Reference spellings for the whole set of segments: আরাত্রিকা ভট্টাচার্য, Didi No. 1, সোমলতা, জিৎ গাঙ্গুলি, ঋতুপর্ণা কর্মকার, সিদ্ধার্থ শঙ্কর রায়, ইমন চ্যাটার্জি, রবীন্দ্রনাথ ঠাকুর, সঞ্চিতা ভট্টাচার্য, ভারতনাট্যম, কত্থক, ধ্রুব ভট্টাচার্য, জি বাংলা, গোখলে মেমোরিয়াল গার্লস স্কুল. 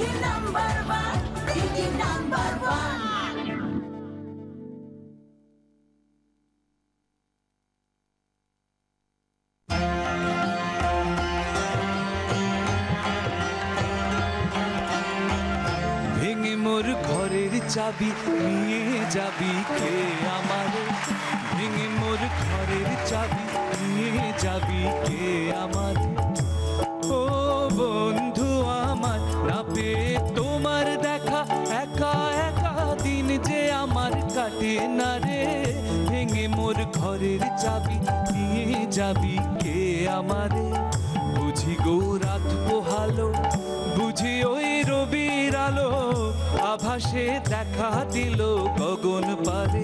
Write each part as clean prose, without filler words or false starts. Didi No. 1, Didi No. 1. चाबी निये जाबी के आमारे भेंगे मोर घरेर चाबी निये जाबी के आमारे ओ बंधु आमार ना पे तोमार देखा एका एका दिन जे आमार काटे ना रे भेंगे मोर घरेर चाबी निये जाबी के आमारे बुझी गो रात पोहालो बुझी ओई रबिर आलो आभासे देखा दिलो गगन पारे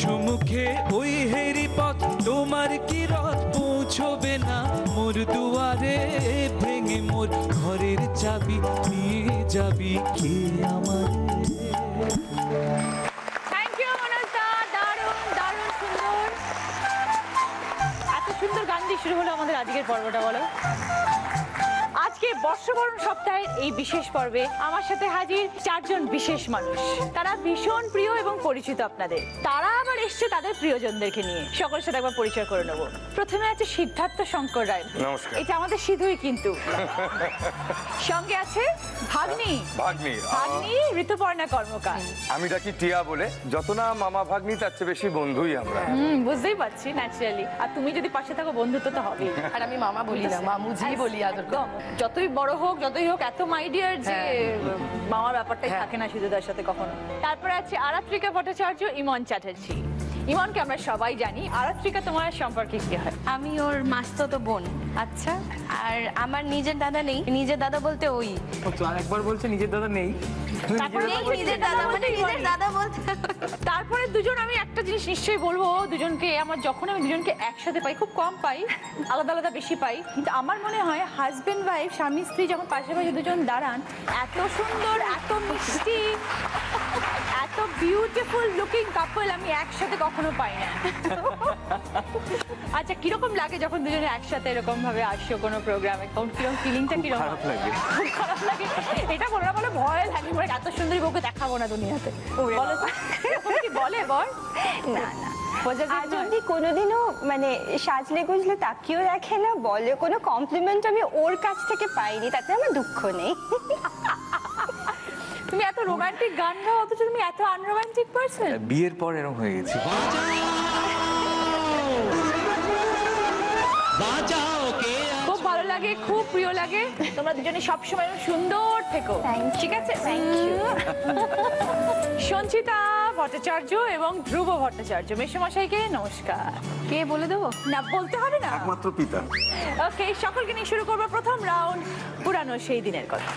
सम्मुखे ओई हेरी पथ तोमार कि रथ पौंछबे ना मोर दुआरे भेंगे मोर घरेर चाबी निये जाबी के आमारे। शुरू हलो आजके पर्वटा बोलो आज के बर्षबरण सप्ताह विशेष पर्वे हाजिर चार जन विशेष मानुष तारा भीषण प्रिय एवं परिचित आपनादेर तारा आबार एसेछे तादेर प्रियजनदेरके निये सकलेर साथे एकबार परिचय करे नेब। प्रथमे आछे सिद्धार्थ शंकर राय, नमस्कार, एटा आमादेर सिधुई किन्तु संगे आछे भाग्नी भाग्नी भाग्नी ऋतुपर्णा कर्मकार आमी डाकी टिया बोले जत ना मामा भाग्नी तार चेये बेशी बंधुई आमरा बुझतेई पारछि न्याचुराली आर तुमि जोदि पाशे थाको बंधुत्व तो हबेई आर आमी मामा बोली ना मामुजी बोली आदर करि যতই বড় হোক যতই হোক এত মাই ডিয়ার যে মামা ব্যাপারটাই থাকে না সিধুদার সাথে কখনো। তারপরে আছে আরাত্রিকা ভট্টাচার্য ইমন চ্যাটার্জি। ইমনকে আমরা সবাই জানি, আরাত্রিকা তোমার সম্পর্কে কি হয়? আমি ওর মাসতো বোন। আচ্ছা, আর আমার নিজের দাদা নেই, নিজের দাদা বলতে ওই আরেকবার বলছে নিজের দাদা নেই, তারপরে দুজন আমি একটা জিনিস নিশ্চয়ই বলবো দুজনকে, আমার যখন আমি দুজনকে একসাথে পাই খুব কম পাই, আলাদা আলাদা বেশি পাই, কিন্তু আমার মনে হয় হাজবেন্ড ওয়াইফ স্বামী স্ত্রী যখন পাশাপাশি দুজন দাঁড়ান এত সুন্দর এত মিষ্টি এত বিউটিফুল লুকিং কাপল আমি একসাথে কখনো পাই না। আচ্ছা, কিরকম লাগে যখন দুজনে একসাথে এরকম ভাবে আসছো কোনো প্রোগ্রামে, কোন কিরকম ফিলিংটা কিরকম? খারাপ লাগে, খুব খারাপ লাগে, এটা বলা বলে ভয় লাগে মানে এত সুন্দরী বউকে দেখাবো না দুনিয়াতে, বলো কি বলে বল না না যদি কোনোদিনও মানে সাজলে গুজলে তাকিয়েও রাখে না বলে কোনো কমপ্লিমেন্ট আমি ওর কাছ থেকে পাইনি তাতে আমার দুঃখ নেই। তুমি এত রোমান্টিক গান গাও অথচ তুমি এত আনরোমান্টিক পারসন। বিয়ের পর এরকম হয়ে গেছে। খুব ভালো লাগে, খুব প্রিয় লাগে, তোমরা দুজনে সব সময় সুন্দর থেকো, ঠিক আছে? সঞ্চিতা ভট্টাচার্য এবং ধ্রুব ভট্টাচার্য মেশামশাইকে নমস্কার। কে বলে দেবো? না বলতে হবে না, একমাত্র পিতা। ওকে, সকলকে নিয়ে শুরু করবো প্রথম রাউন্ড পুরানো সেই দিনের কথা।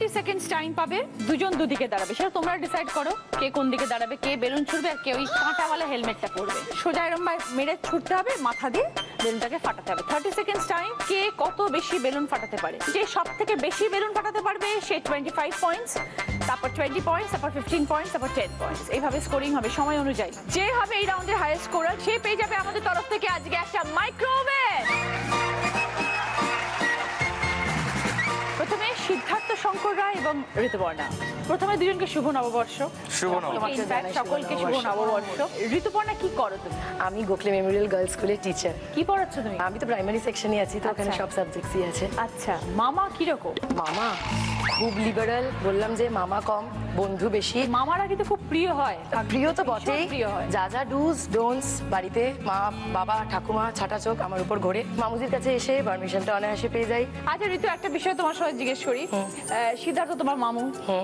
30 সেকেন্ডস টাইম পাবে, দুজন দুদিকে দাঁড়াবে, সেটা তোমরা ডিসাইড করো কে কোন দিকে দাঁড়াবে, কে বেলুন ছুড়বে আর কে ওই কাঁটাওয়ালা হেলমেটটা পরবে। সোজা এরম ভাই মেরে ছুটতে হবে, মাথা দিয়ে বেলুনটাকে ফাটাতে হবে। 30 সেকেন্ডস টাইম, কে কত বেশি বেলুন ফাটাতে পারে, যে সব থেকে বেশি বেলুন ফাটাতে পারবে সে 25 পয়েন্টস, তারপর 20 পয়েন্টস, তারপর 15 পয়েন্টস, তারপর 10 পয়েন্টস, এইভাবে স্কোরিং হবে সময় অনুযায়ী। যে হবে এই রাউন্ডের হাইয়েস্ট স্কোরার সে পেয়ে যাবে আমাদের তরফ থেকে আজকে একটা মাইক্রোওয়েভ। প্রথমে সিদ্ধার্থ শঙ্কর রায় এবং ঋতুপর্ণা, প্রথমে দুজনকে শুভ নববর্ষ। শুভ নববর্ষ সকলকে, শুভ নববর্ষ। ঋতুপর্ণা কি করো তুমি? আমি গোখলে মেমোরিয়াল গার্লস স্কুলে টিচার। কি পড়াচ্ছ তুমি? আমি তো প্রাইমারি সেকশনে আছি, তো ওখানে সব সাবজেক্টই আছে। আচ্ছা, মামা কি রকম? মামা খুব লিবারাল, বললাম যে মামা কম বন্ধু বেশি। মামারা কিন্তু খুব প্রিয় হয়। প্রিয় তো বটেই, যা যা ডুজ ডোন্টস বাড়িতে মা বাবা ঠাকুমা ছাটা চোখ আমার উপর ঘোরে, মামুজির কাছে এসে পারমিশনটা অনায়াসে পেয়ে যাই। আচ্ছা ঋতু, একটা বিষয় তোমার সবাই জিজ্ঞেস করি, সিদ্ধার্থ তোমার মামু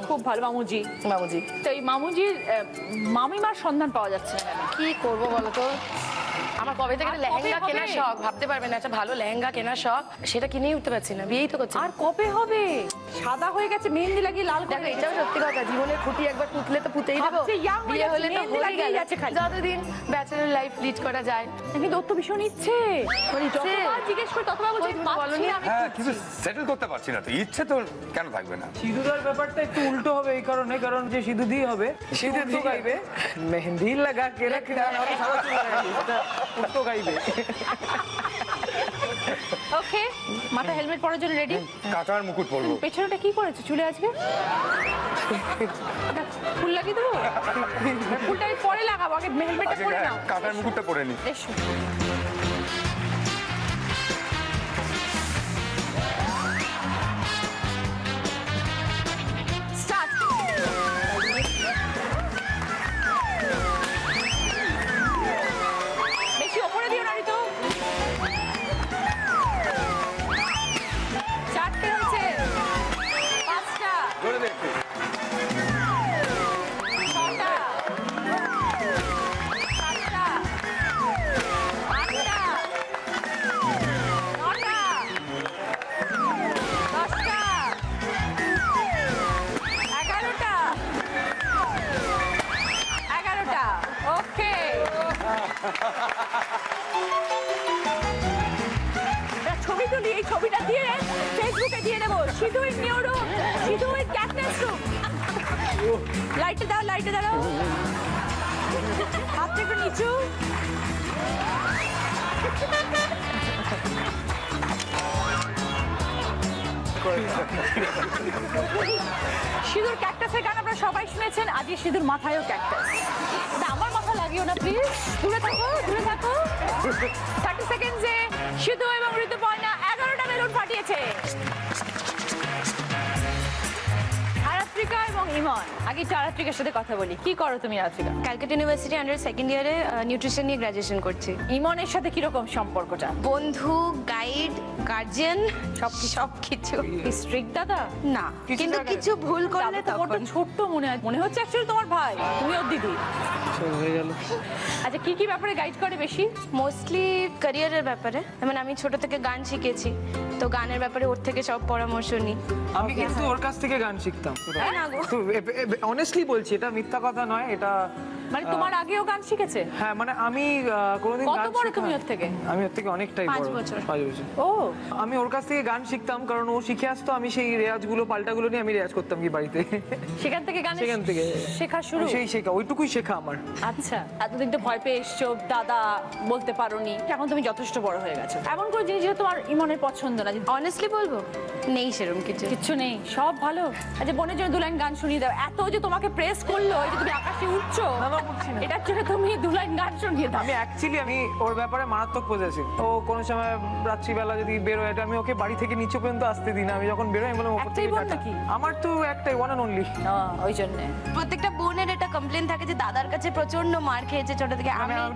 খুব ভালো মামুজি, মামুজি তো এই মামুজির মামিমার সন্ধান পাওয়া যাচ্ছে না, কি করবো বলো তো? আমার কবে থেকে লেহেঙ্গা কেনার শখ, ভাবতে পারবেন একটা ভালো লেহেঙ্গা কেনার শখ, সেটা কিনেই উঠতে পারছি না, বিয়েই তো করছি। আর কবে হবে? সাদা হয়ে গেছে, মেহেন্দি লাগিয়ে লাল করে, এটাও সত্যি কথা, জীবনের খুঁটি একবার পুঁতলে তো পুঁতেই দেবো, বিয়ে হলে তো হয়ে গেল, যতদিন ব্যাচেলর লাইফ লিড করা যায়। কিন্তু ওর তো ভীষণ ইচ্ছে, জিজ্ঞেস করি ততবার বলছি কিন্তু সেটেল করতে পারছি না, তো ইচ্ছে তো কেন থাকবে না। সিঁদুরের ব্যাপারটা একটু উল্টো হবে এই কারণে, কারণ যে সিঁদুর দিয়ে হবে সিঁদুর তো গাইবে, মেহেন্দি লাগা কেরা কেরা, সারা চুল লাগাবে। Okay. Mata helmet পরার জন্য ready? কাকার মুকুট পরবো। পেছনটা কি করেছো? চুলে আজকে? ফুল লাগিয়ে দেবো। ফুলটা পরে লাগাবো, আগে হেলমেটটা পরে নাও। কাকার মুকুটটা পরে নি। এসো। সিঁদুর ক্যাকটাসের গান আপনারা সবাই শুনেছেন, আজকে সিঁদুর মাথায়ও ক্যাকটাস। আমার মাথা লাগিও না প্লিজ, দূরে থাকো দূরে থাকো। 30 সেকেন্ডে সিঁদুর এবং ঋতুপর্ণা 11টা বেলুন ফাটিয়েছে। রাত্রিকা এবং ইমন, আগে রাত্রিকার সাথে কথা বলি। কি করো তুমি Ratrika? Calcutta university under second ইয়ারে নিউট্রিশন নিয়ে গ্র্যাজুয়েশন করছি। ইমনের সাথে কিরকম সম্পর্কটা? বন্ধু, গাইড, গার্জিয়ান, সবকিছু। স্ট্রিক্ট দাদা? না, কিন্তু কিছু ভুল করলে তখন ছোট্ট মনে হচ্ছে অ্যাকচুয়ালি তোমার ভাই, তুমি ওর দিদি। আচ্ছা, কি ব্যাপারে গাইড করে বেশি? মোস্টলি ক্যারিয়ারের ব্যাপারে, মানে আমি ছোট থেকে গান শিখেছি, তো গানের ব্যাপারে ওর থেকে সব পরামর্শ নিই। আমি কিন্তু ওর কাছ থেকে গান শিখতাম। অনেস্টলি বলছি, এটা মিথ্যা কথা নয়। এটা মানে তোমার আগেও গান শিখেছে? হ্যাঁ, মানে আমি কোনোদিন গান শিখতাম। আমি ওর থেকে অনেকটাই বড়, 5 বছর। ও, আমি ওর কাছ থেকে গান শিখতাম কারণ ও শিখে আসতো, আমি সেই রেয়াজগুলো পাল্টাগুলো নিয়ে আমি রেয়াজ করতাম কি বাড়িতে। সেখান থেকে শেখা শুরু, সেই শেখা ওইটুকুই শেখা আমার। আচ্ছা, এতদিন তো ভয় পেয়ে এসছো, দাদা বলতে পারোনি, এখন তুমি যথেষ্ট বড় হয়ে গেছো। এমন কোনো জিনিস তোমার ইমনের পছন্দ না? অনেস্টলি বলবো নেই, সেরকম কিছু নেই, সব ভালো। আচ্ছা, বোনের জন্য 2 লাইন গান শুনিয়ে দাও। এত যে তোমাকে প্রেস করলো, এই যে তুমি আকাশে উঠছো, এটার জন্য তুমি 2 লাইন গান শুনিয়ে দাও। আমি ওর ব্যাপারে মারাত্মক পজেসিভ। ও কোনো সময় রাত্রিবেলা যদি বেরোয়, এটা আমি ওকে বাড়ি থেকে নিচে পর্যন্ত আসতে দিই না। আমি যখন বেরোই বললাম ওকে একটাই বোন নাকি? আমার তো একটাই, ওয়ান অ্যান্ড অনলি। ওই জন্য প্রত্যেকটা বোনের এটা কমপ্লেইন থাকে যে দাদার কাছে প্রচন্ড মার খেয়েছে ছোট থেকে। আমি I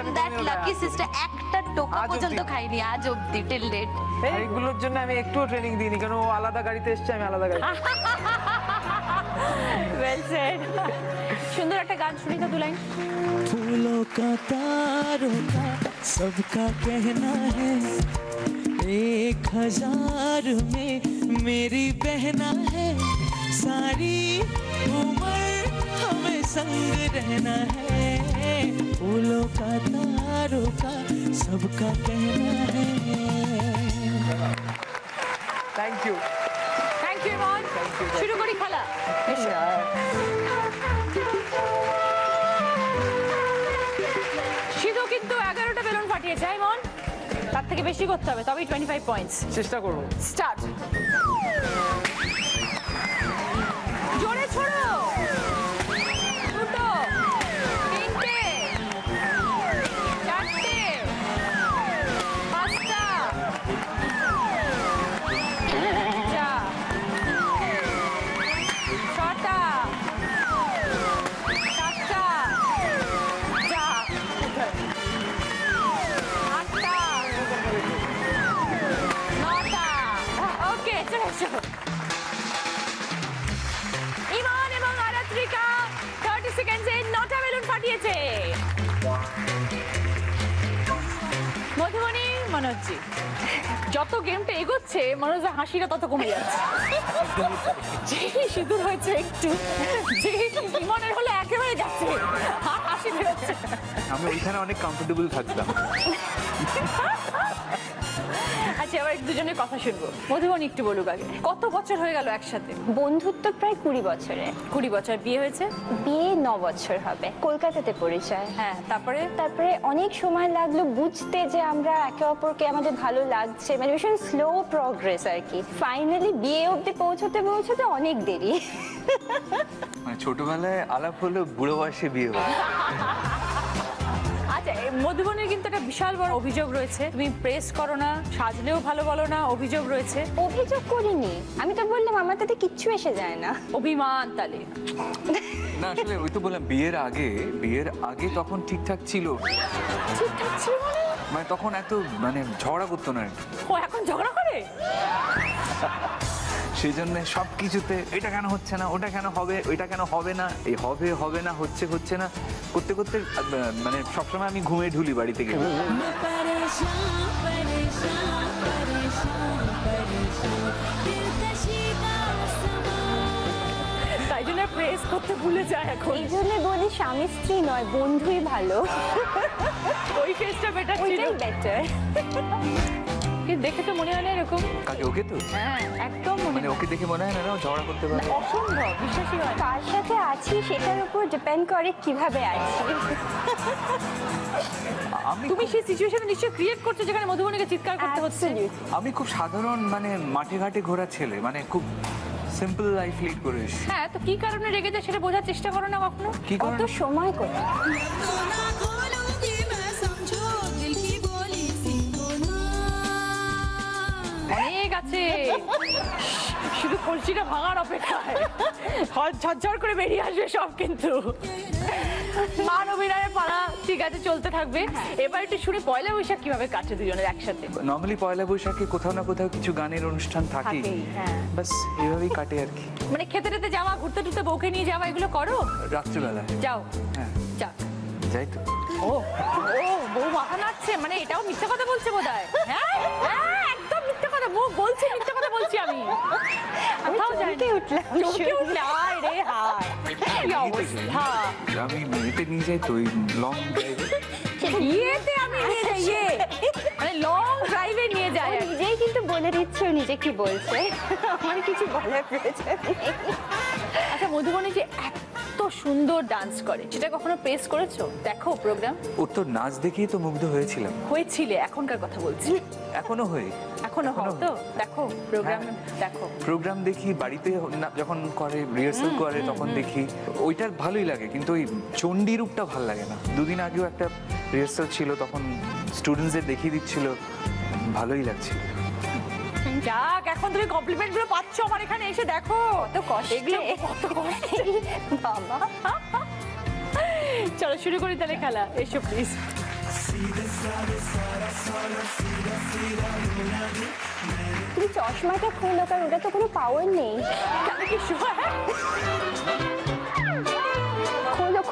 am that lucky sister, একটা টোকা পর্যন্ত খাইনি আজ অবধি টিল ডেট। এইগুলোর জন্য আমি একটু ট্রেনিং দিইনি, কারণ ও আলাদা গাড়িতে এসেছে, আমি আলাদা গাড়ি। Well said. सुंदर एक गान सुनी था दुलाइन। फूलों का तारों का सबका कहना है, 1000 में मेरी बहना है, सारी उम्र हमें संग रहना है। फूलों का तारों का सबका कहना है। Thank you. Thank you, Iman. शुरू करी खाला। সিধু কিন্তু 11টা বেলুন ফাটিয়ে যায়। ইমন, তার থেকে বেশি করতে হবে, তবেই 25 পয়েন্টস। চেষ্টা করব। স্টার্ট। জোরে ছোড়ো। 30 সেকেন্ডে 9টা বেলুন ফাটিয়েছে। মধুবনী মনোজি, যত গেমটা এগোচ্ছে মনোজ হাসিটা তত কমে যাচ্ছে। যেই সিঁদুর হয়েছে একটু, যেই মনের হলে একেবারে যাচ্ছে, হাসি বেরোচ্ছে। আমি ওইখানে অনেক কমফোর্টেবল থাকতাম। আচ্ছা এবার দুজনের কথা শুনবো মধুবন একটু বলুক আগে কত বছর হয়ে গেল একসাথে বন্ধুত্ব প্রায় 20 বছরে 20 বছর বিয়ে হয়েছে বিয়ে 9 বছর হবে কলকাতাতে পরিচয় হ্যাঁ তারপরে তারপরে অনেক সময় লাগলো বুঝতে যে আমরা একে অপরকে আমাদের ভালো লাগছে মানে ভীষণ স্লো প্রোগ্রেস আর কি ফাইনালি বিয়ে অবধি পৌঁছতে পৌঁছতে অনেক দেরি মানে ছোটবেলায় আলাপ হলো বুড়ো বয়সে বিয়ে হলো আচ্ছা মধুবনের কিন্তু একটা বিশাল বড় অভিযোগ রয়েছে তুমি প্রেস করো না সাজলেও ভালো বলো না অভিযোগ রয়েছে অভিযোগ করিনি আমি তো বললাম আমার তাতে কিচ্ছু এসে যায় না অভিমান তালে না আসলে ওই তো বললাম বিয়ের আগে তখন ঠিকঠাক ছিল মানে তখন এত মানে ঝগড়া করতে না ও এখন ঝগড়া করে সেজন্য সবকিছুতে এটা কেন হচ্ছে না ওটা কেন হবে ওইটা কেন হবে না এই হবে না হচ্ছে না করতে করতে মানে সব সময় আমি ঘুমিয়ে ঢুলি বাড়িতে গিয়ে তাই জন্য প্রেস করতে ভুলে যায় এখন এই জন্য বলি স্বামী স্ত্রী নয় বন্ধুই ভালো ওই ফেসটা বেটার ছিল ওইটাই বেটার দেখে তো মনে হয় না এরকম কাকে ওকে তো হ্যাঁ একদম মানে ওকে দেখে মনে হয় না ঝগড়া করতে পারে অসম্ভব বিশ্বাসই হয় কার সাথে আছি সেটার উপর ডিপেন্ড করে কিভাবে আছি তুমি সেই সিচুয়েশনে নিশ্চয়ই ক্রিয়েট করছো যেখানে মধুবনীকে চিৎকার করতে হচ্ছে আমি খুব সাধারণ মানে মাঠে ঘাটে ঘোরা ছেলে মানে খুব সিম্পল লাইফ লিড করে হ্যাঁ তো কি কারণে রেগে যায় সেটা বোঝার চেষ্টা করো না কখনো কত সময় করে শুধু কলসিটা ভাঙার অপেক্ষায় ঝরঝর করে বেরিয়ে আসবে সব কিন্তু মান অভিনয়ের পালা ঠিক আছে চলতে থাকবে এবার একটু শুনে পয়লা বৈশাখ কিভাবে কাটে দুজনের একসাথে নর্মালি পয়লা বৈশাখে কোথাও না কোথাও কিছু গানের অনুষ্ঠান থাকে বাস এইভাবেই কাটে আর কি মানে খেতে খেতে যাওয়া ঘুরতে টুরতে বউকে নিয়ে যাওয়া এগুলো করো রাত্রিবেলা যাও হ্যাঁ যাক যাই তো ও ও বউ মাথা নাড়ছে মানে এটাও মিথ্যা কথা বলছে বোধহয় হ্যাঁ হ্যাঁ একদম মিথ্যা কথা বউ বলছে মিথ্যা কথা বলছি আমি কোথাও যাইনি চমকে উঠলে আয় রে হায় কি অবস্থা আমি মেয়েতে নিয়ে যাই তো লং ড্রাইভে ইয়েতে আমি নিয়ে যাই মানে লং ড্রাইভে নিয়ে যাই নিজেই কিন্তু বলে দিচ্ছে নিজে কি বলছে আমার কিছু বলার প্রয়োজন নেই আচ্ছা মধুবনী যে সুন্দর ডান্স করে সেটা কখনো প্রেস করেছো দেখো প্রোগ্রাম ওর তো নাচ দেখেই তো মুগ্ধ হয়েছিল এখনকার কথা বলছি এখনো হয় তো দেখো প্রোগ্রাম দেখি বাড়িতে যখন করে রিহার্সাল করে তখন দেখি ওইটার ভালোই লাগে কিন্তু ওই চণ্ডী রূপটা ভালো লাগে না দুদিন আগেও একটা রিহার্সাল ছিল তখন স্টুডেন্টসদের দেখিয়ে দিচ্ছিল ভালোই লাগছিল যাক এখন তুমি কমপ্লিমেন্ট গুলো পাচ্ছ আমার এখানে এসে দেখো তো কত কষ্টে বাবা চলো শুরু করি তাহলে খেলা এসো প্লিজ তুমি চশমাটা খুলো কারণ ওটা তো কোনো পাওয়ার নেই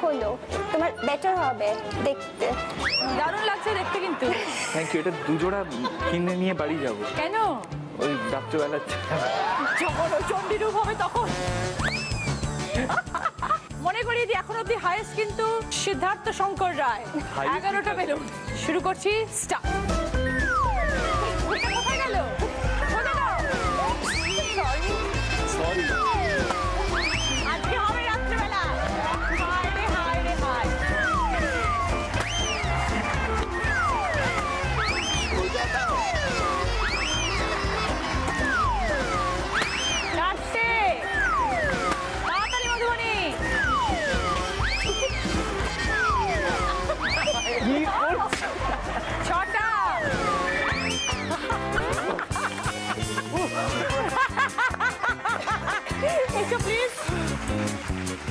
খোলো তোমার বেটার হবে দেখতে দারুণ লাগছে দেখতে কিন্তু থ্যাংক ইউ এটা দুজোড়া কিনে নিয়ে বাড়ি যাবো কেন ওই রাত্রিবেলা যখন চণ্ডীরূপ হবে তখন মনে করিয়ে দিই এখন অব্দি হাইয়েস্ট কিন্তু সিদ্ধার্থ শঙ্কর রায় 11টা বেলুন শুরু করছি স্টার্ট কোথায় গেল সরি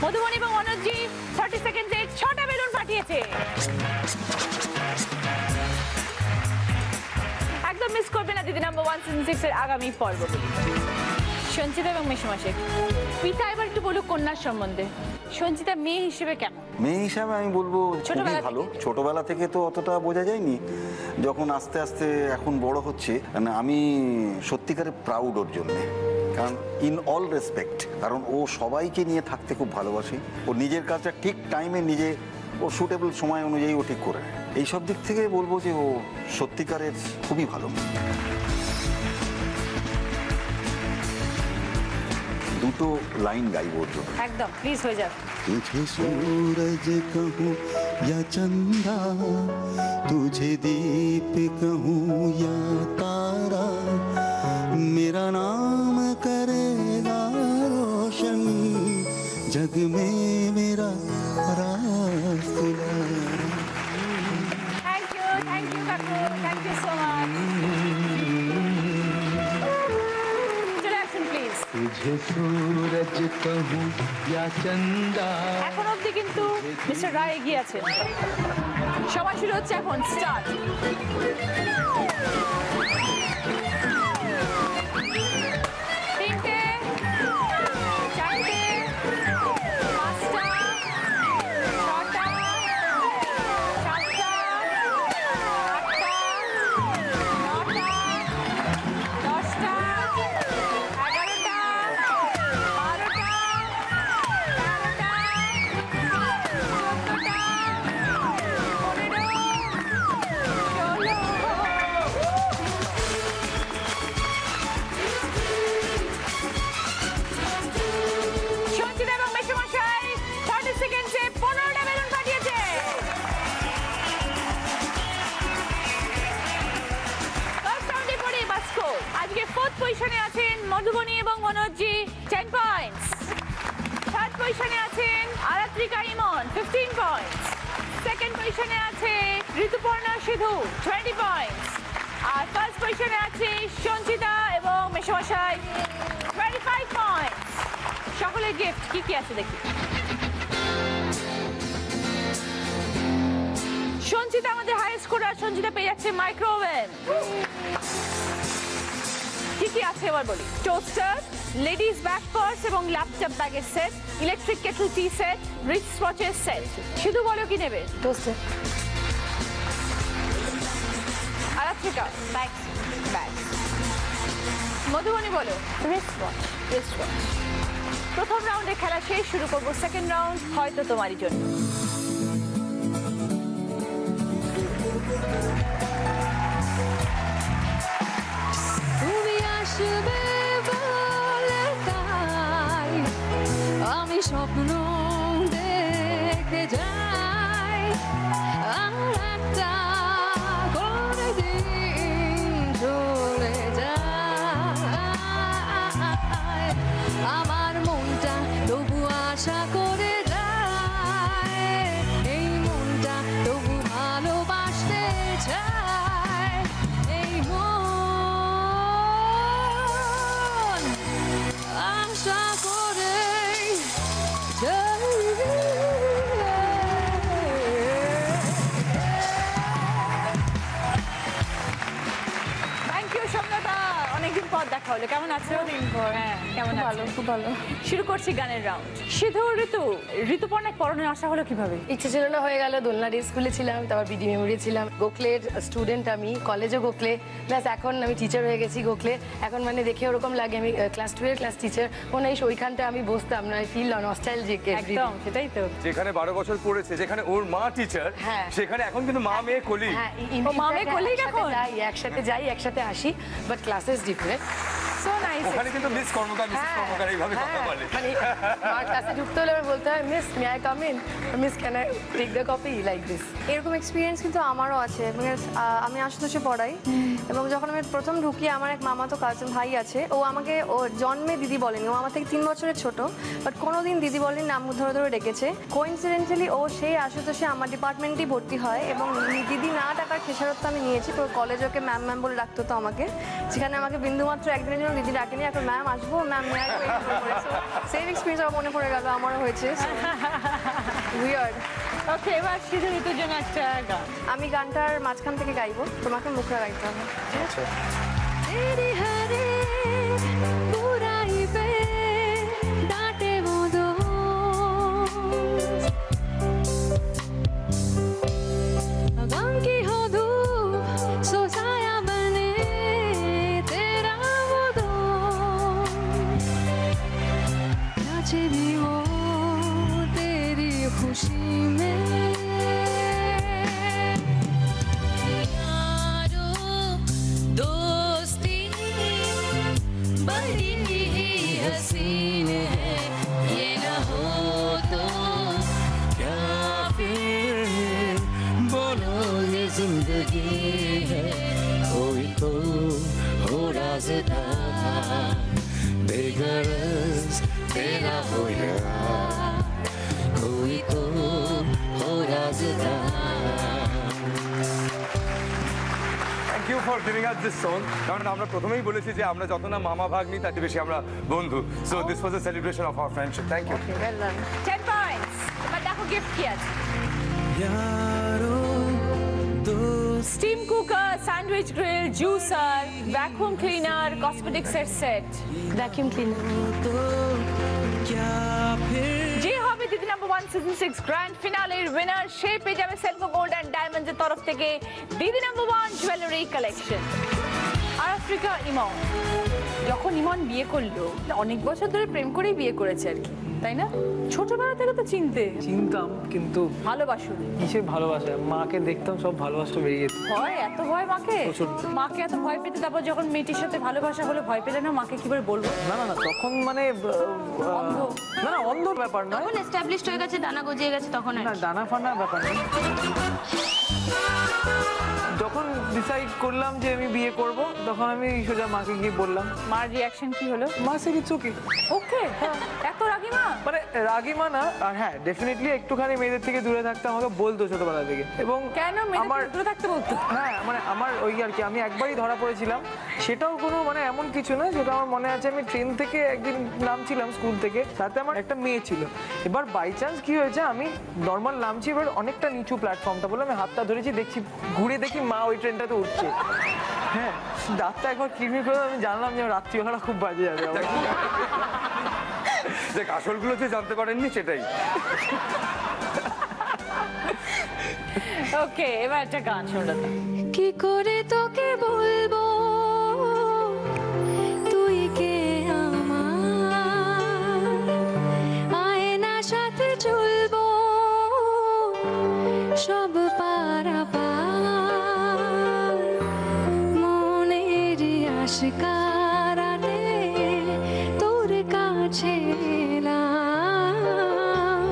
মধুবনী এবং অনজি 30 সেকেন্ডে 6টা বেলুন পাঠিয়েছে একদম মিস করবে না দিদি নাম্বার 1 সিজন 6 এর আগামী পর্ব সঞ্চিতা এবং মেশমাশে পিতা এবার একটু বলুক কন্যার সম্বন্ধে সঞ্চিতা মেয়ে হিসেবে কেমন মেয়ে হিসাবে আমি বলবো খুবই ভালো ছোটবেলা থেকে তো অতটা বোঝা যায়নি যখন আস্তে আস্তে এখন বড় হচ্ছে আমি সত্যিকারে প্রাউড ওর জন্য কারণ ইন অল রেসপেক্ট কারণ ও সবাইকে নিয়ে থাকতে খুব ভালোবাসে ও নিজের কাজটা ঠিক টাইমে নিজে ও সুটেবল সময় অনুযায়ী ও ঠিক করে এইসব দিক থেকে বলবো যে ও সত্যিকারের খুবই ভালো দুটো লাইন গাইবো তো একদম প্লিজ হয়ে যাও तुझे सूरज कहूं या चंदा तुझे दीप कहूं या तारा मेरा नाम करेगा रोशन जग में मेरा रास्ता Thank you Kaku, thank you so much. Introduction please. तुझे सूरज कहूं या चंदा. এখন অবধি কিন্তু Mr. Rai এগিয়ে আছেন. সবাই শুরু হচ্ছে এখন start. মধুবনী এবং মনোজজি 10 পয়েন্টস থার্ড পজিশনে আছেন আরাত্রিকা ইমন 15 পয়েন্টস সেকেন্ড পজিশনে আছে ঋতুপর্ণা সিধু 20 পয়েন্টস আর ফার্স্ট পজিশনে আছে সঞ্চিতা এবং মেশমশাই 25 পয়েন্টস সকলের গিফট কি কি আছে দেখি সঞ্চিতা আমাদের হাই স্কোরার সঞ্চিতা পেয়ে যাচ্ছে মাইক্রোওভেন কি আছে এবার বলি টোস্টার লেডিস ব্যাগ পার্স এবং ল্যাপটপ ব্যাগের set electric kettle tea set wrist ওয়াচের সেট শুধু বলো কি নেবে toaster Aratrika bag bag Madhubani বলো রিচ ওয়াচ রিচ ওয়াচ প্রথম রাউন্ডে খেলা শেষ শুরু করব সেকেন্ড রাউন্ড হয়তো তোমারই জন্য স্বপ্ন দেখে যাই আর একটা করে দিন চলে যায় আমার মনটা তবু আশা করে যায় এই মনটা তবু ভালোবাসতে চায় এই মন আশা করে Hello, কেমন আছো? দিন পর হ্যাঁ কেমন আছো? ভালো খুব ভালো শুরু করছি গানের রাউন্ড সিধু ঋতু ঋতুপর্ণা পড়ানোর আশা হলো কিভাবে ইচ্ছে ছিল না হয়ে গেল দোলনাড়ি স্কুলে ছিলাম তারপর বিডি মেমোরি ছিলাম গোখলের স্টুডেন্ট আমি কলেজে গোখলে প্লাস এখন আমি টিচার হয়ে গেছি গোখলে এখন মানে দেখে ওরকম লাগে আমি ক্লাস 2 এর ক্লাস টিচার মনে হয় ওইখানটা আমি বসতাম না ফিল নস্টালজিক একদম সেটাই তো যেখানে 12 বছর পড়েছে যেখানে ওর মা টিচার সেখানে এখন কিন্তু মা মেয়ে কোলি হ্যাঁ মা মেয়ে কোলি এখন একসাথে যাই একসাথে আসি but classes different So nice. ওখানে কিন্তু মিস কর্মকার মিস কর্মকার এইভাবে কথা বলে মানে আমার কাছে যুক্ত হলে আমি বলতে হয় miss may I come in miss can I take the coffee like this এরকম এক্সপেরিয়েন্স কিন্তু আমারও আছে মানে আমি আশুতোষে পড়াই এবং যখন আমি প্রথম ঢুকি আমার এক মামা তো কাজিন ভাই আছে ও আমাকে ও জন্মে দিদি বলেনি ও আমার থেকে 3 বছরের ছোট বাট কোনোদিন দিদি বলেনি নাম ধরে ধরে ডেকেছে কোইনসিডেন্টালি ও সেই আশুতোষে আমার ডিপার্টমেন্টেই ভর্তি হয় এবং দিদি না টাকার খেসারতটা আমি নিয়েছি পুরো কলেজে ওকে ম্যাম ম্যাম বলে ডাকতো তো আমাকে সেখানে আমাকে বিন্দুমাত্র একদিন দিদি ডাকেনি এখন ম্যাম আসবো ম্যাম নিয়ে আসবো সেম এক্সপেরিয়েন্স আমার মনে পড়ে গেল আমারও হয়েছে উইয়ার্ড ওকে এবার সিধু ঋতুর জন্য একটা গান আমি গানটার মাঝখান থেকে গাইবো তোমাকে মুখরা গাইতে হবে ঠিক আছে তেরি হারে বুরাই পে ডাটে মধু গান কি হদু সোসায়া বনে तेरी वो तेरी खुशी में यारों दोस्ती Vigorous tera hola koi to ho razda. Thank you for giving us this song. Karon amra prothomei bolechi je amra joto na mama bhagni tate beshi amra bondhu. So this was a celebration of our friendship. Thank you. Okay, well done. 10 points. But dekho gift kiya yaaro. Steam cooker, sandwich grill, juicer, vacuum cleaner, cosmetics are set. Vacuum cleaner. Jee hobe Didi No. 1 season 6 grand finale winner she pe jabe silver gold and diamonds er taraf theke Didi No. 1 jewelry collection. Africa Imon. Jokhon Imon biye korlo, onek bochor dhore prem korei biye koreche ar ki. তাই না ছোটবেলা থেকে তো চিনতাম কিন্তু ভালোবাসো কিসে ভালোবাসে মাকে দেখতাম সব ভালোবাসা বেরিয়ে যেত হয় এত ভয় মাকে এত ভয় পেতে তারপর যখন মেয়েটির সাথে ভালোবাসা হলো ভয় পেলে না মাকে কি করে বলবো না না তখন মানে অন্ধ না না অন্ধ ব্যাপার না তখন এস্টাবলিশড হয়ে গেছে দানা গজিয়ে গেছে তখন না দানা ফানা ব্যাপার না যখন ডিসাইড করলাম যে আমি বিয়ে করব তখন আমি সোজা মাকে গিয়ে বললাম মার রিঅ্যাকশন কি হলো মা সে কিছু কি ওকে এত রাগী মা মানে রাগী মা না আর হ্যাঁ ডেফিনেটলি একটুখানি মেয়েদের থেকে দূরে থাকতে আমাকে বলতো ছোটবেলা থেকে এবং কেন মেয়েদের দূরে থাকতে বলতো হ্যাঁ মানে আমার ওই আর কি আমি একবারই ধরা পড়েছিলাম সেটাও কোনো মানে এমন কিছু না যেটা আমার মনে আছে আমি ট্রেন থেকে একদিন নামছিলাম স্কুল থেকে সাথে আমার একটা মেয়ে ছিল এবার বাই চান্স কি হয়েছে আমি নরমাল নামছি এবার অনেকটা নিচু প্ল্যাটফর্মটা বললাম আমি হাতটা ধরেছি দেখছি ঘুরে দেখি মা ওই ট্রেনটা তো উঠছে হ্যাঁ দাঁতটা একবার কিরমি করে আমি জানলাম যে রাত্রিবেলা খুব বাজে যাবে দেখ আসলগুলো যে জানতে পারেননি সেটাই ওকে এবার একটা গান শোনাতে কি করে তোকে বলবো তুই কে আমার আয়না সাথে চলবো সব শিকারাতে তোর কাছে এলাম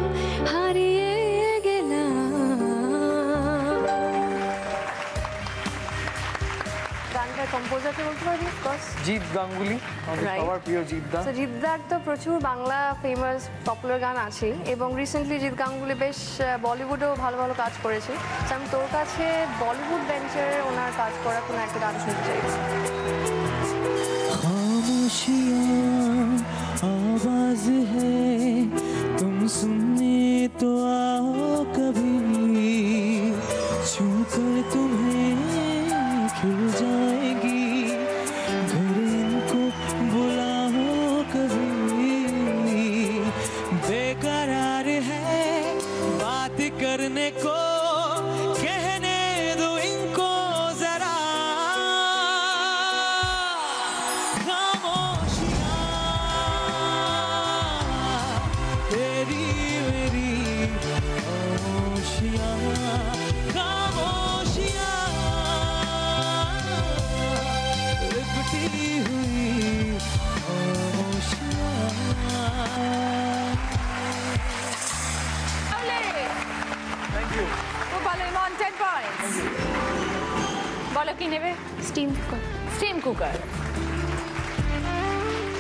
হারিয়ে গেলাম গানটা কম্পোজারকে বলতে পারি বিকজ জিৎ গাঙ্গুলি আমার প্রিয় জিৎ দা সো জিৎ দার তো প্রচুর বাংলা ফেমাস পপুলার গান আছে এবং রিসেন্টলি জিৎ গাঙ্গুলি বেশ বলিউডেও ভালো ভালো কাজ করেছে সো আমি তোর কাছে বলিউড ভেঞ্চারে ওনার কাজ করা কোনো একটা গান শুনতে চাই आवाज है तुम सुनने तो आओ कभी छू कर तुम्हें खिल जाएगी घर इनको बुलाओ कभी बेकरार है बात करने को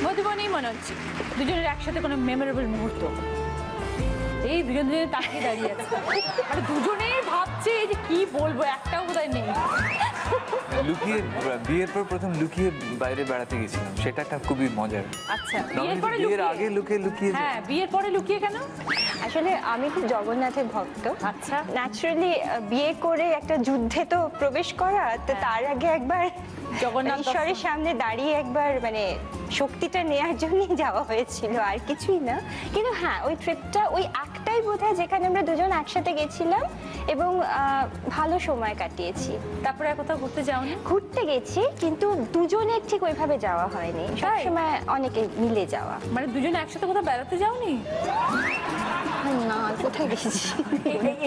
মধুবনী মনোজি দুজনের একসাথে কোনো মেমোরেবল মুহূর্ত এই দুজনের তাকে দাঁড়িয়ে আছে আর দুজনেই ভাবছে যে কি বলবো একটাও বোধ হয় নেই লুকিয়ে বিয়ের পর প্রথম লুকিয়ে বাইরে বেড়াতে গেছিলাম সেটাটা খুবই মজার আচ্ছা বিয়ের আগে লুকিয়ে লুকিয়ে হ্যাঁ বিয়ের পরে লুকিয়ে কেন আসলে আমি খুব জগন্নাথের ভক্ত আচ্ছা ন্যাচারালি বিয়ে করে একটা যুদ্ধে তো প্রবেশ করা তো তার আগে একবার জগন্নাথের সামনে দাঁড়িয়ে একবার মানে শক্তিটা নেয়ার জন্য যাওয়া হয়েছিল আর কিছুই না কিন্তু হ্যাঁ ওই ট্রিপটা ওই একটাই বোধহয় যেখানে আমরা দুজন একসাথে গেছিলাম এবং ভালো সময় কাটিয়েছি তারপরে কোথাও ঘুরতে যাওনি ঘুরতে গেছি কিন্তু দুজনে ঠিক ওইভাবে যাওয়া হয়নি সব সময় অনেকে মিলে যাওয়া মানে দুজন একসাথে কোথাও বেড়াতে যাওনি না কোথায় গেছি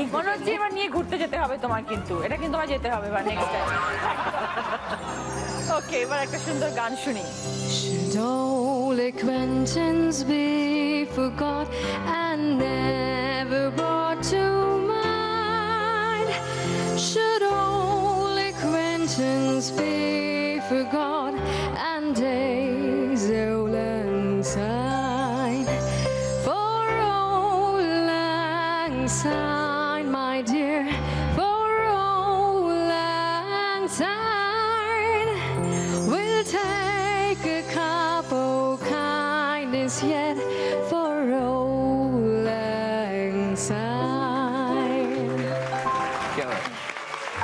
এই মনোজি এবার নিয়ে ঘুরতে যেতে হবে তোমার কিন্তু এটা কিন্তু তোমার যেতে হবে বা নেক্সট টাইম Okay, এবার একটা সুন্দর গান শুনি Should all acquaintance be forgot and never brought to mind? Should all acquaintance be forgot and day sign, my dear, for all anxiety. We'll take a cup of kindness yet for all anxiety.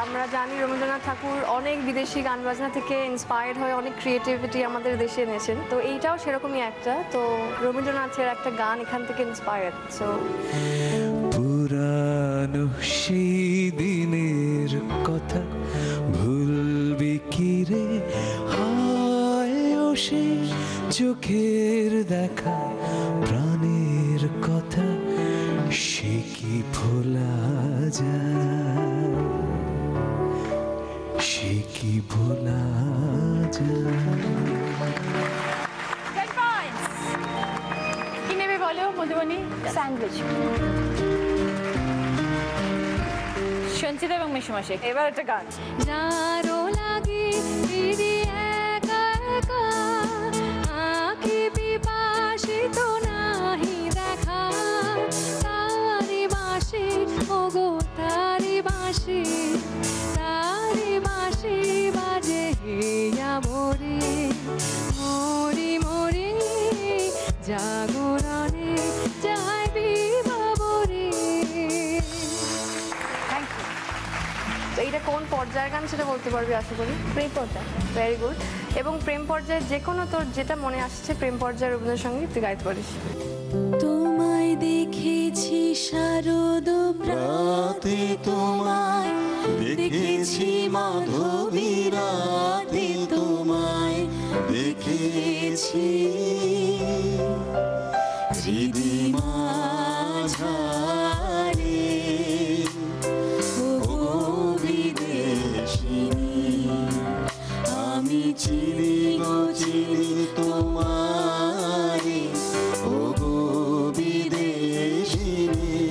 আমরা জানি রবীন্দ্রনাথ ঠাকুর অনেক বিদেশি গান বাজনা থেকে inspired হয়ে অনেক creativity আমাদের দেশে এনেছেন তো এইটাও সেরকমই একটা তো রবীন্দ্রনাথের একটা গান এখান থেকে ইন্সপায়ার্ড সো পুরানো সেই দিনের কথা ভুলবি কি রে হায় ও সেই চোখের দেখা প্রাণের কথা সে কি ভোলা যায় Shiki Bolaja. 10 points. Ki nebe bolo Madhubani sandwich. Shanchita ebong Mishma Shek. Ebar ekta gaan. Jaro lagi didi eka eka. Aankhi pipashito nahi dekha. Tari bashi ogo tari bashi. কোন পর্যায়ের গান সেটা বলতে পারবি আশা করি প্রেম পর্যায় ভেরি গুড এবং প্রেম পর্যায়ে যে কোনো তোর যেটা মনে আসছে প্রেম পর্যায়ের রবীন্দ্রসঙ্গীত তুই গাইতে পারিস তোমায় দেখেছি শারদ প্রাতে তোমায় দেখেছি মাধবী রাতে তোমায় দেখেছি হৃদি মাঝারে Chili go chili tomari ogo bideshini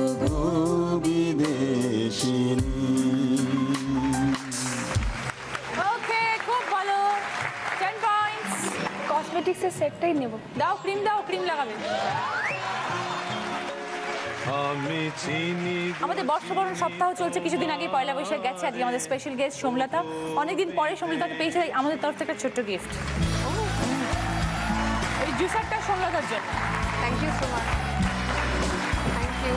ogo bideshini Okay khub bhalo 10 points cosmetics se set tai nebo dao cream lagabe আমি চিনি আমাদের বর্ষবরণ সপ্তাহ চলছে কিছুদিন আগে পয়লা বৈশাখ গেছে আজকে আমাদের স্পেশাল গেস্ট সোমলতা অনেক দিন পরে সোমলতাকে পেয়েছে আমাদের তরফ থেকে ছোট্ট গিফট এই জুসারটা সোমলতার জন্য thank you so much thank you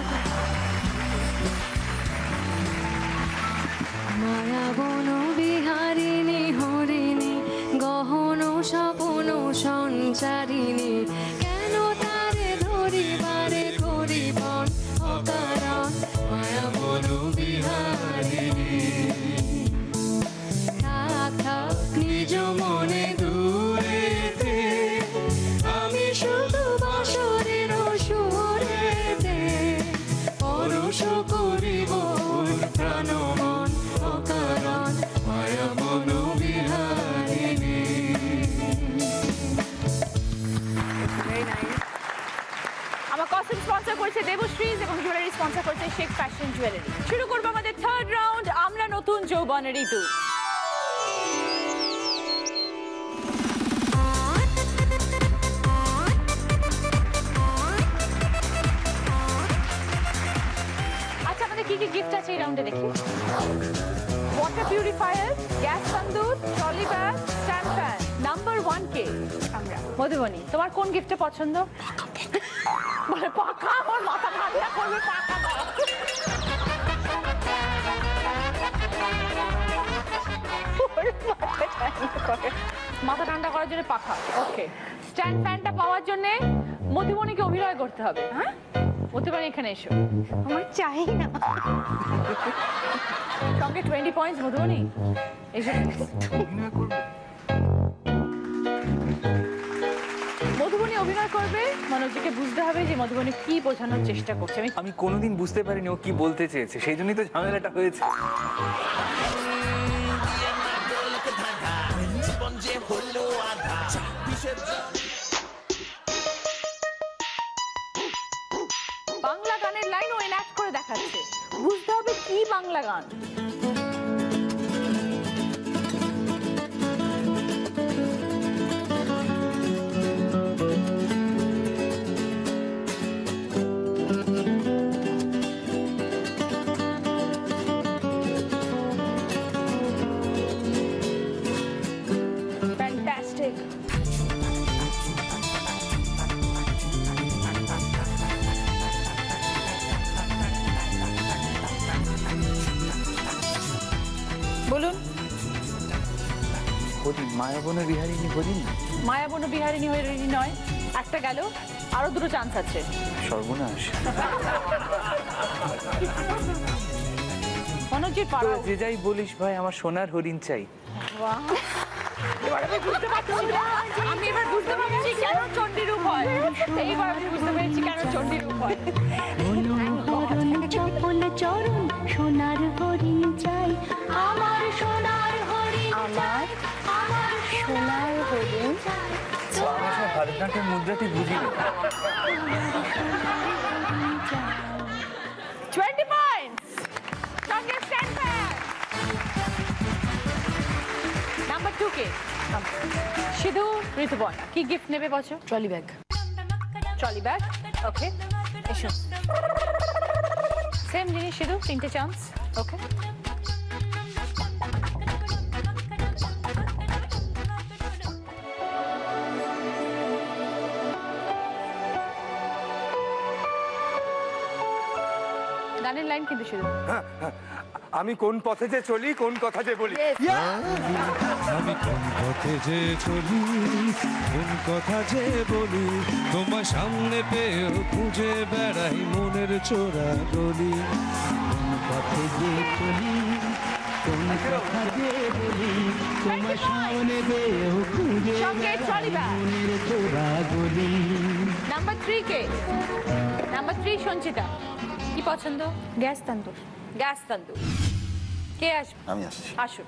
মায়া বনো বিহারিণী হরিণী গহন স্বপন সঞ্চারিণী কেন তারে ধরিবারে করিবন অকারণ মায়া বনো বিহারিণী থাক থাক নিজ মনে দূরেতে আমি শুধু বাসরের সুরেতে পরশ করিব প্রাণমন অকারণ মায়া বনো বিহারিণী কসম স্পন্সর করেছে দেবশ্রীজ এবং জুয়েলারি স্পন্সর করছে শেখ ফ্যাশন জুয়েলারি শুরু করব আমাদের থার্ড রাউন্ড আমরা নতুন যৌবনের ঋতু আচ্ছা আমাদের কি কি গিফট আছে এই রাউন্ডে দেখি water purifier gas tandoor trolley bag stamp pan number 1 কে আমরা মধুবনী তোমার কোন গিফটটা পছন্দ বলে পাকা আমার মাথা খাটিয়া করবে পাকা মাথা ঠান্ডা করার জন্য পাখা ওকে স্ট্যান্ড ফ্যানটা পাওয়ার জন্য মধুবনীকে অভিনয় করতে হবে হ্যাঁ মধুবনী এখানে এসো আমার চাই না সঙ্গে 20 পয়েন্টস মধুবনী এসো মধুবনী অভিনয় করবে মনোজকে বুঝতে হবে যে মধুবনী কি বোঝানোর চেষ্টা করছে আমি কোনোদিন বুঝতে পারিনি ও কি বলতে চেয়েছে সেইজন্যই তো ঝামেলাটা হয়েছে বাংলা গানের লাইন ও এনাক্ট করে দেখাচ্ছে বুঝতে হবে কি বাংলা গান মায়া বনে বিহারিনী হরিণ মায়া বনে বিহারিনী হরিণ নয় একটা গেল আরো দুটো চান্স আছে সর্বনাশ অনুজি পাড়া তুই যেই বলিস ভাই আমার সোনার হরিণ চাই বাহ এবারে বুঝতে পারছিস না আমি এবার বুঝতে পারছি কেন চণ্ডী রূপ হয় এইবার আমি বুঝতে পেরেছি কেন চণ্ডী রূপ হয় মনোহরণ চপল চরণ সোনার হরিণ চাই আমার সোনার হরিণ চাই আমার সোনার হরিণ চাই তোমার ভারতনাট্যের মুদ্রাটি বুঝিয়ে 20 points longest number 2k Shidhu Ritubon ki gift nebe bocho trolley bag okay issue same jini Shidhu tinte chance okay গানের লাইন কিন্তু শুরু আমি কোন পথে যে চলি কোন কথা যে বলি আমি কোন পথে যে চলি কোন কথা যে বলি তোমার সামনে পেয়ে খুঁজে বেড়াই মনের চোরা গলি কোন পথে যে চলি কোন কথা যে বলি তোমার সামনে পেয়ে খুঁজে বেড়াই মনের চোরা গলি নাম্বার 3 কে নাম্বার 3 সঞ্চিতা কি পছন্দ গ্যাস তন্তু কে আসবে আমি আসছি আসুন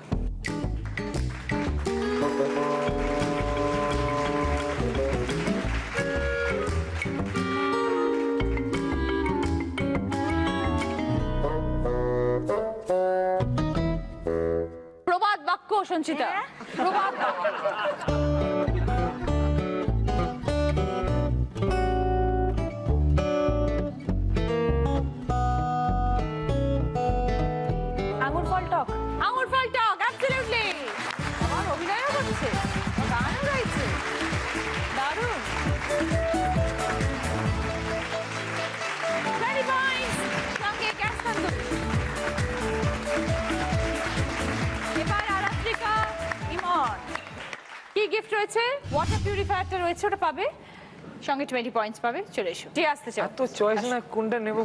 প্রবাদ বাক্য সঞ্চিতা প্রবাদ गिफ्ट রয়েছে ওয়াটার পিউরিফায়ারটা রয়েছে ওটা পাবে সঙ্গে 20 পয়েন্টস পাবে চলে এসো ঠিক আসছে আর তো চয়েস না কোনটা নেব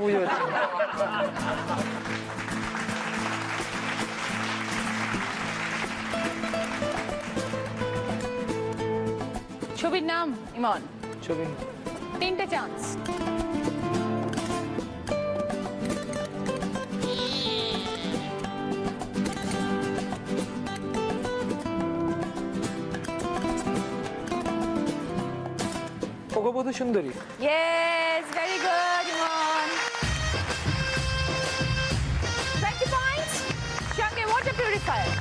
বুঝে যাচ্ছে ছবির নাম ইমন ছবি তিনটা chance Gobodu Sundari. Yes, very good, Iman. 20 points. Shange water purifier.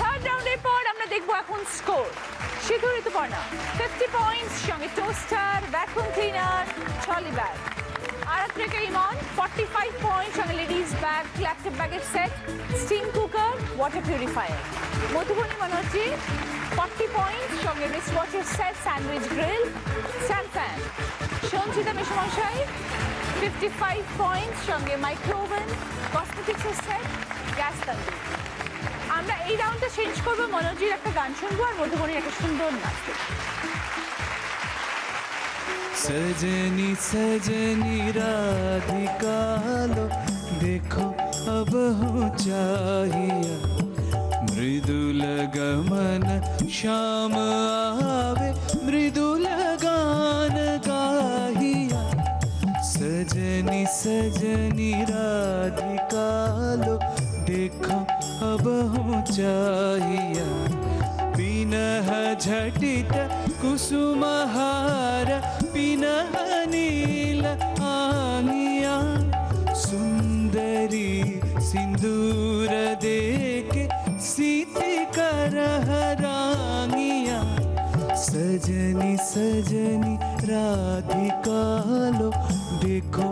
Third round report. Amra dekhbo ekhon score. Shidhu Rituparna 50 points. Shange toaster, vacuum cleaner, trolley bag. Aratrika Iman 45 points. Shange ladies bag, collective baggage set, steam cooker, water purifier. Modhuboni Manoji. 40 points from the wristwatch set sandwich grill sand pan Shonchita Mishmoshai 55 points from the microwave oven cosmetics set gas tandoori amra ei round ta change korbo Manojir ekta gaan shunbo ar Madhubonir ekta sundor nashte sajeni radhika lo dekho ab ho jahiya मृदुल गमन श्याम आवे मृदुल गान गाहिया सजनी राधिका लो देखो अब हो चाहिया बिनह झटित कुसुमहार बिनह नील आंगिया सुंदरी सिंदूर देके सीती कर हरांगिया सजनी राधिका लो देखो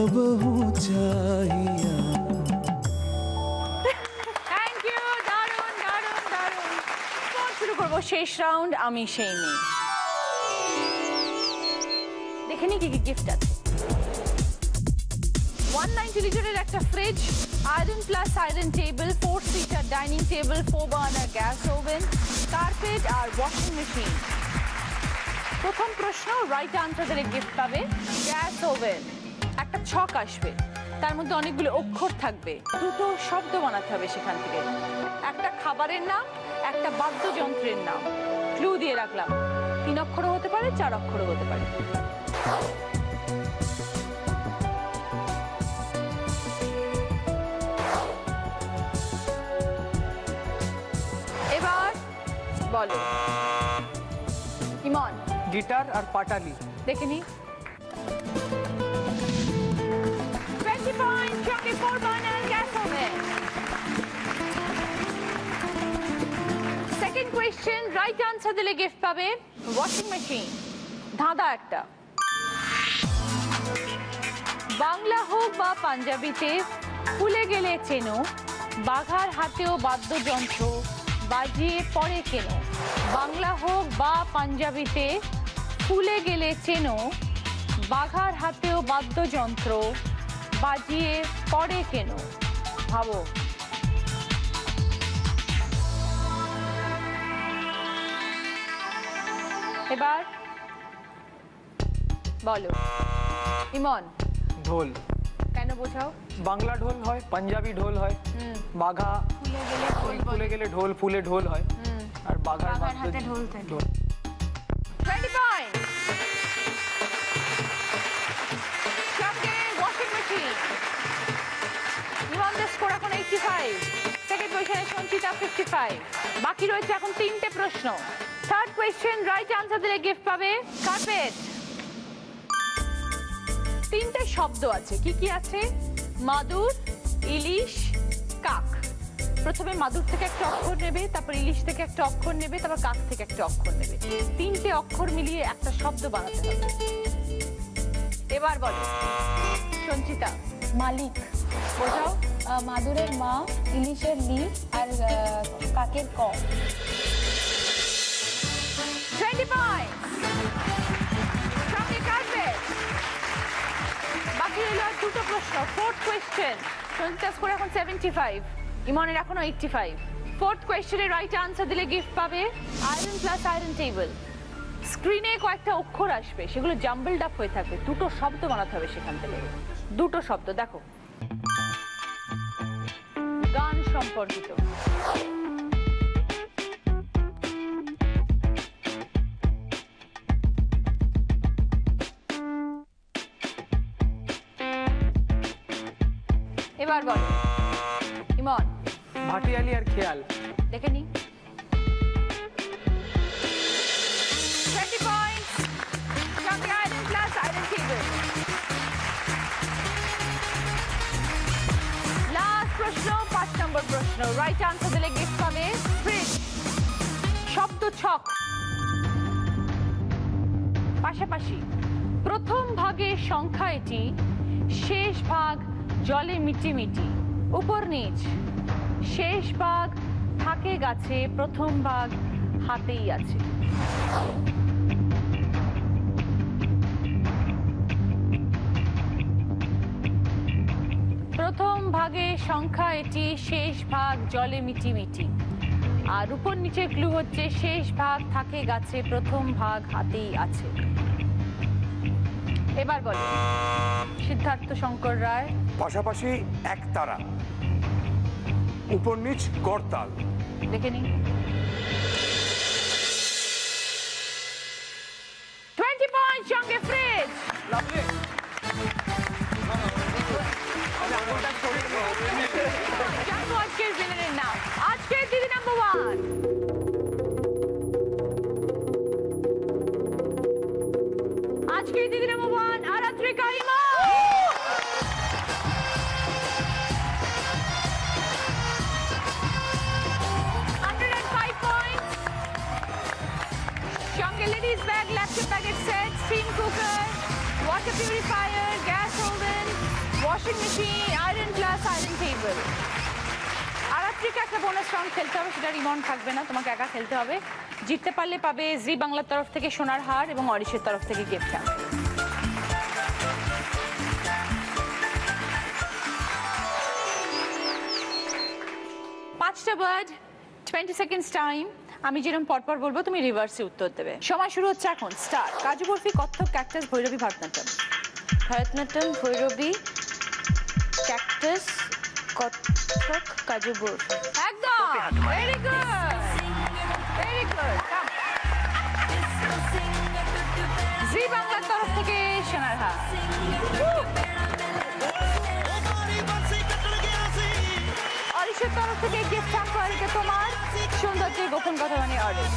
अब हो चाहिया थैंक यू दारुण स्कोर शुरू करबो शेष राउंड आमी शेमी देखनी की गिफ्ट আছে 190 লিটারের একটা fridge Iron plus iron table, 4-seater dining table, 4-burner gas oven, carpet আর washing machine. প্রথম প্রশ্ন রাইট আনসার দিলে গিফট পাবে গ্যাস ওভেন। একটা ছক আসবে, তার মধ্যে অনেকগুলো অক্ষর থাকবে, দুটো শব্দ বানাতে হবে সেখান থেকে। একটা খাবারের নাম, একটা বাদ্যযন্ত্রের নাম। ক্লু দিয়ে রাখলাম, 3 অক্ষরও হতে পারে, 4 অক্ষরও হতে পারে। বলো ইমন, গিটার আর পাটালি। দেখে নি 20 পয়েন্ট চকে four burner gas oven. Second question right answer দিলে গিফট পাবে ওয়াশিং মেশিন, ধাঁধা একটা। বাংলা হোক বা পাঞ্জাবিতে ফুলে গেলে চেনো, বাঘার হাতেও বাদ্যযন্ত্র বাজিয়ে পড়ে কেন। বাংলা হোক বা পাঞ্জাবিতে ফুলে গেলে চেনো, বাঘার হাতেও বাদ্যযন্ত্র বাজিয়ে পড়ে কেন। ভাবো এবার, বলো ইমন। ঢোল। কেন বোঝাও? বাংলা ঢোল হয়, পাঞ্জাবি ঢোল হয়, বাঘা ফুলে গেলে ঢোল, ফুলে ঢোল হয়, আর বাঘার হাতে ঢোল থাকে। 20 পয়েন্ট চকে ওয়াশিং মেশিন। ইমন স্কোর এখন 85, সেকেন্ড কোয়েশ্চেনে সঞ্চিতা 55। বাকি রয়েছে এখন 3টে প্রশ্ন। থার্ড কোয়েশ্চেন রাইট আনসার দিলে গিফট পাবে কার্পেট। 3টে শব্দ আছে, কি কি আছে? মাদুর, ইলিশ, কাক। প্রথমে মাদুর থেকে একটা অক্ষর নেবে, তারপর ইলিশ থেকে একটা অক্ষর নেবে, তারপর কাক থেকে একটা অক্ষর নেবে। 3টে অক্ষর মিলিয়ে একটা শব্দ বানাতে হবে। এবার বলো সঞ্চিতা। মালিক। বোঝাও। মাদুরের মা, ইলিশের লি, আর কাকের ক। 20 পয়েন্ট বাকি রইল আর 2টো প্রশ্ন। ফোর্থ কোয়েশ্চেন সঞ্চিতা স্কোর এখন 75, ইমনের এখনো 85। ফোর্থ কোয়েশ্চেনে রাইট আনসার দিলে গিফট পাবে আয়রন প্লাস আয়রন টেবিল। স্ক্রিনে কয়েকটা অক্ষর আসবে, সেগুলো জাম্বলড আপ হয়ে থাকবে, দুটো শব্দ বানাতে হবে সেখান থেকে। দুটো শব্দ দেখো, গান সম্পর্কিত। এবার বলো ইমন। ভাটিয়ালি আর খেয়াল। দেখে নি 20 পয়েন্ট চকে iron plus iron table. Last প্রশ্ন 5 নম্বর প্রশ্ন, রাইট আনসার দিলে গিফট পাবে ফ্রিজ। শব্দ ছক পাশাপাশি, প্রথম ভাগের সংখ্যা এটি, শেষ ভাগ জলে মিটিমিটি উপর নিচ। শেষ ভাগ থাকে গাছে, প্রথম ভাগ হাতেই আছে। প্রথম ভাগে সংখ্যা এটি, শেষ ভাগ জলে মিটিমিটি, আর উপর নিচের ক্লু হচ্ছে শেষ ভাগ থাকে গাছে, প্রথম ভাগ হাতেই আছে। এবার বলো সিদ্ধার্থ শঙ্কর রায়। পাশাপাশি, একতারা, উপর নিচ, করতাল। দেখে নি 20 পয়েন্ট সঙ্গে ফ্রিজ। জানবো আজকের উইনারের নাম, আজকের দিদি নাম্বার 1। আজকের দিদি নাম্বার 1 আরাত্রিকা ইমা। Ladies bag, laptop packet set, steam cooker, water purifier, gas oven, washing machine, iron glass, iron table. আর আজকে একটা বোনাস রাউন্ড খেলতে হবে, সেটা রিমন থাকবে না, তোমাকে একা খেলতে হবে। জিততে পারলে পাবে জি বাংলার তরফ থেকে সোনার হার এবং অরিশের তরফ থেকে gift. watched a bird 20 seconds time. আমি যেরকম পরপর বলবো তুমি রিভার্সে উত্তর দেবে। সময় শুরু হচ্ছে এখন। Start. Kaju barfi, কত্থক, cactus, Bhairavi, ভারতনাট্যম। ভারতনাট্যম, Bhairavi, cactus, কত্থক, kaju barfi. একদম। Very good. Very good. জি বাংলার তরফ থেকে সোনার হার। অরিশের তরফ থেকে গিফট থাকবে তোমার। গোপন কথা মানে অর্ডার।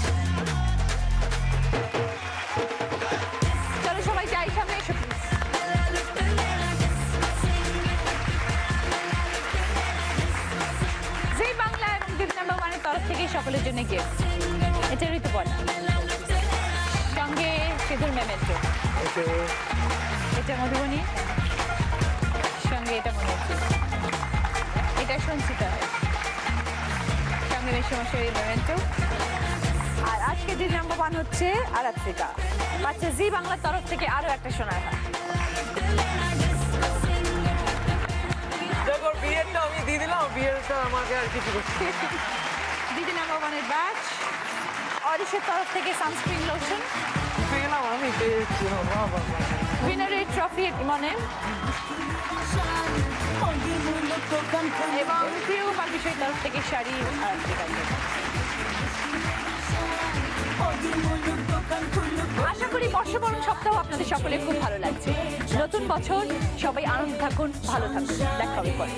চলো সবাই যাই সামনে এসো। জি বাংলা এবং গিফট নাম্বার ওয়ানের তরফ থেকে সকলের জন্য গিফট। এটা ঋতু বলা। সঙ্গে সিঁদুর মেমেন্টো। এটা মধুবনী। সঙ্গে এটা মনে হচ্ছে। এটা সঞ্চিতা। আর আজকে দিন নাম্বার ওয়ান হচ্ছে আরাত্রিকা। আচ্ছা, জি বাংলার তরফ থেকে আরো একটা শোনায়। বিয়েরটা আমি দিয়ে দিলাম, বিয়েরটা আমাকে আর কিছু করছি। দিদি নাম্বার ওয়ানের ব্যাচ। অরিশের তরফ থেকে সানস্ক্রিন লোশন পেলাম আমি। উইনারের ট্রফি মনে এবং প্রিয় বিষয়ের তরফ থেকে শাড়ি। আশা করি বর্ষবরণ সপ্তাহ আপনাদের সকলে খুব ভালো লাগছে। নতুন বছর সবাই আনন্দ থাকুন, ভালো থাকুন। দেখা হবে পরে।